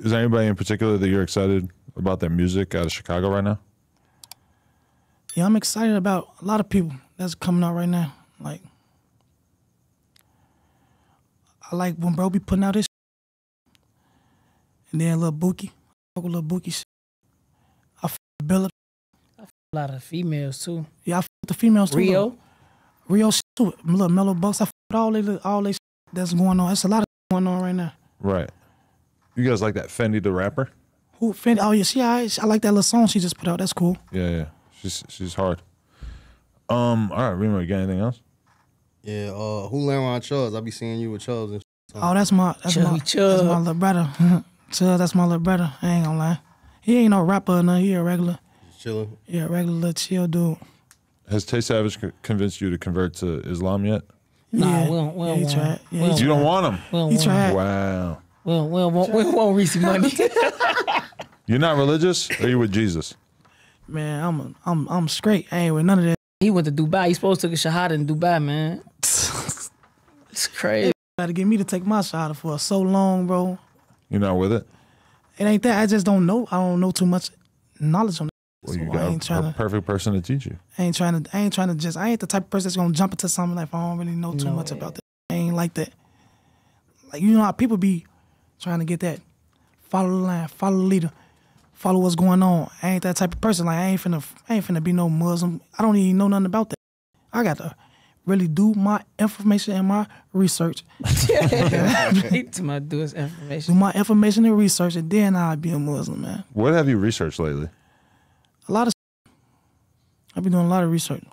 Is there anybody in particular that you're excited about their music out of Chicago right now? Yeah, I'm excited about a lot of people that's coming out right now. Like, I like when bro be putting out his shit. And then Lil Bookie. I fuck with Lil Bookie shit. I fuck with Bella. I fuck a lot of females too. Yeah, I fuck with the females too. Rio shit too. Little Mellow Bucks. I fuck with all they shit that's going on. It's a lot of shit going on right now. Right. You guys like that Fendi the rapper? Who Fendi? Oh yeah, I like that little song she just put out. That's cool. Yeah, yeah. She's hard. All right, remember, you got anything else? Yeah, who land around Chubbs? I be seeing you with Chubbs and shit. Oh, that's my little brother. Chubbs, that's my little brother. I ain't gonna lie. He ain't no rapper or nothing. He a regular. He's chilling. Yeah, regular little chill dude. Has Tay Savage convinced you to convert to Islam yet? Nah, we don't want him. Yeah, you don't want him? He tried. Wow. We don't want Reese's money. You're not religious? Or you with Jesus? Man, I'm straight. I ain't with none of that. He went to Dubai. He supposed to take a shahada in Dubai, man. It's crazy. They tried to get me to take my shahada for so long, bro. You're not with it? It ain't that. I just don't know. I don't know too much knowledge on it. Well, so you got a perfect person to teach you. I ain't the type of person that's going to jump into something like, I don't really know too much about that. I ain't like that. Like, you know how people be trying to get that, follow the line, follow the leader, follow what's going on. I ain't that type of person. Like, I ain't finna be no Muslim. I don't even know nothing about that. I got to really do my information and my research. Do my information and research, and then I'll be a Muslim, man. What have you researched lately? A lot of shit. I've been doing a lot of research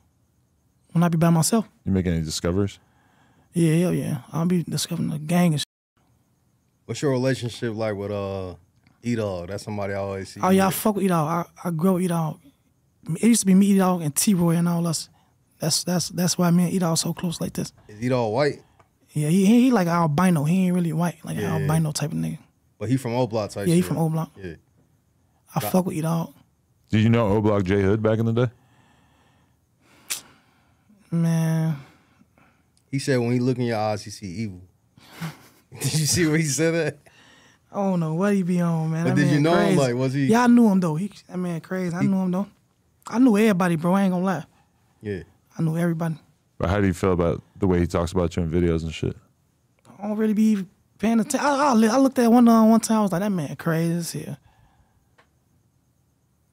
when I be by myself. You making any discoveries? Yeah, hell yeah. I'll be discovering a gang of shit. What's your relationship like with E-Dog? That's somebody I always see. Oh, yeah, I fuck with E-Dog. I grew up with E-Dog. It used to be me, E-Dog, and T-Roy and all us. That's why me and E-Dog so close like this. Is E-Dog white? Yeah, he like albino. He ain't really white, like an albino type of nigga. But he from O Block type shit. Yeah, he from O Block. Yeah. I fuck with E-Dog. Did you know O Block J Hood back in the day? Man. He said when he look in your eyes, he see evil. Did you see where he said that? I don't know what he be on, man. But did you know him? Like, was he? Yeah, I knew him though. That man crazy. I knew him though. I knew everybody, bro. I ain't gonna lie. Yeah. I knew everybody. But how do you feel about the way he talks about you in videos and shit? I don't really be paying attention. I looked at one time. I was like, that man crazy as hell.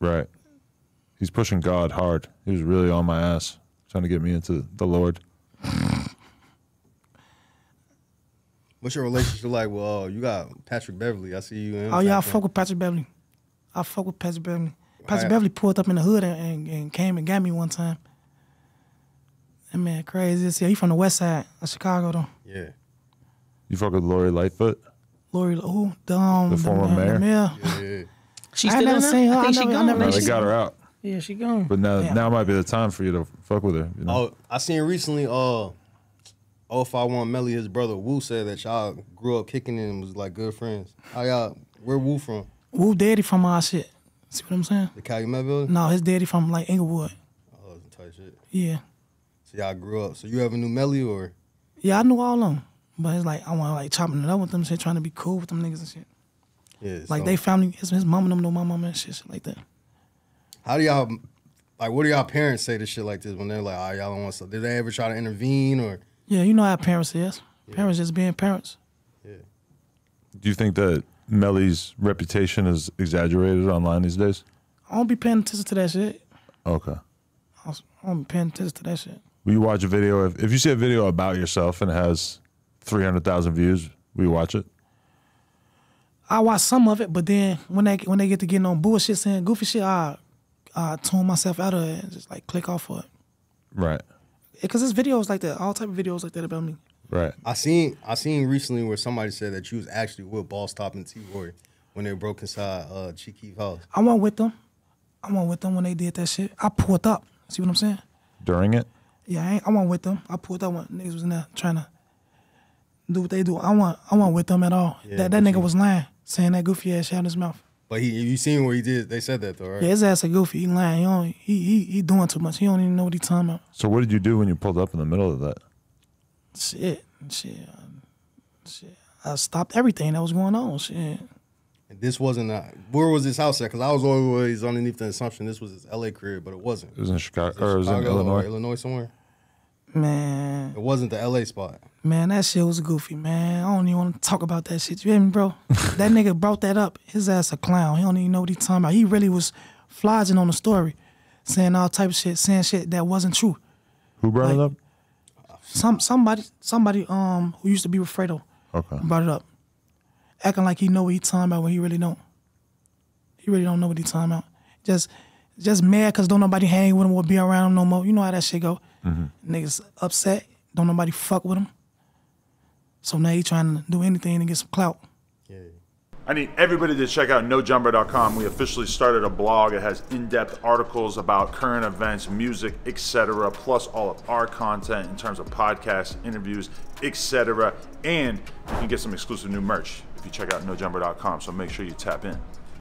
Right. He's pushing God hard. He was really on my ass, trying to get me into the Lord. What's your relationship like? Well, you got Patrick Beverly. I see you. Oh yeah, I fuck with Patrick Beverly. I fuck with Patrick Beverly. Patrick Beverly pulled up in the hood and came and got me one time. That man crazy. See, he from the west side of Chicago though. Yeah. You fuck with Lori Lightfoot? Lori, who? The former mayor. Yeah, yeah. She still never seen her. I never they got her out. Yeah, she gone. But now might be the time for you to fuck with her. You know? Oh, I seen recently. Oh, if I want Melly, his brother Wu said that y'all grew up kicking and was like good friends. How y'all? Where Wu from? Wu daddy from our shit. See what I'm saying? The Calumet building? No, his daddy from like Inglewood. Oh, that's tight shit. Yeah. So y'all grew up. So you ever knew Melly or? Yeah, I knew all of them, but it's like I want like chopping it up with them, shit, trying to be cool with them niggas and shit. Yeah. Like they family, his mom and them know my mom and shit like that. How do y'all? Like, what do y'all parents say to shit like this when they're like, "Oh, y'all don't want stuff"? Did they ever try to intervene or? Yeah, you know how parents is. Yeah. Parents just being parents. Yeah. Do you think that Melly's reputation is exaggerated online these days? I don't be paying attention to that shit. Okay. I don't be paying attention to that shit. Will you watch a video? If you see a video about yourself and it has 300,000 views, will you watch it? I watch some of it, but then when they get to getting on bullshit saying goofy shit, I tune myself out of it and just like click off of it. Right. Because there's videos like that, all type of videos like that about me. Right. I seen recently where somebody said that you was actually with Ball Stop and T-Roy when they broke inside Cheeky's house. I went with them. When they did that shit. I pulled up. See what I'm saying? During it? Yeah, I went with them. I pulled up when niggas was in there trying to do what they do. I went with them at all. Yeah, that nigga was lying, saying that goofy ass shit out his mouth. But you seen where he did? They said that though, right? Yeah, his ass a goofy. He lying. He doing too much. He don't even know what he talking about. So what did you do when you pulled up in the middle of that? Shit, I stopped everything that was going on. Shit. And this wasn't where was his house at? Because I was always underneath the assumption this was his LA career, but it wasn't. It was in Chicago, or it was in Illinois. Or Illinois somewhere. Man. It wasn't the LA spot. Man, that shit was goofy, man. I don't even want to talk about that shit. You hear me, bro? That nigga brought that up. His ass a clown. He don't even know what he's talking about. He really was flogging on the story, saying all type of shit, saying shit that wasn't true. Who brought it up? Somebody who used to be with Fredo brought it up. Acting like he know what he talking about when he really don't. He really don't know what he talking about. Just mad because don't nobody hang with him or be around him no more. You know how that shit go. Niggas upset. Don't nobody fuck with him. So now he trying to do anything to get some clout. Yeah. I need everybody to check out NoJumper.com. We officially started a blog. It has in-depth articles about current events, music, etc., plus all of our content in terms of podcasts, interviews, etc. And you can get some exclusive new merch if you check out NoJumper.com. So make sure you tap in.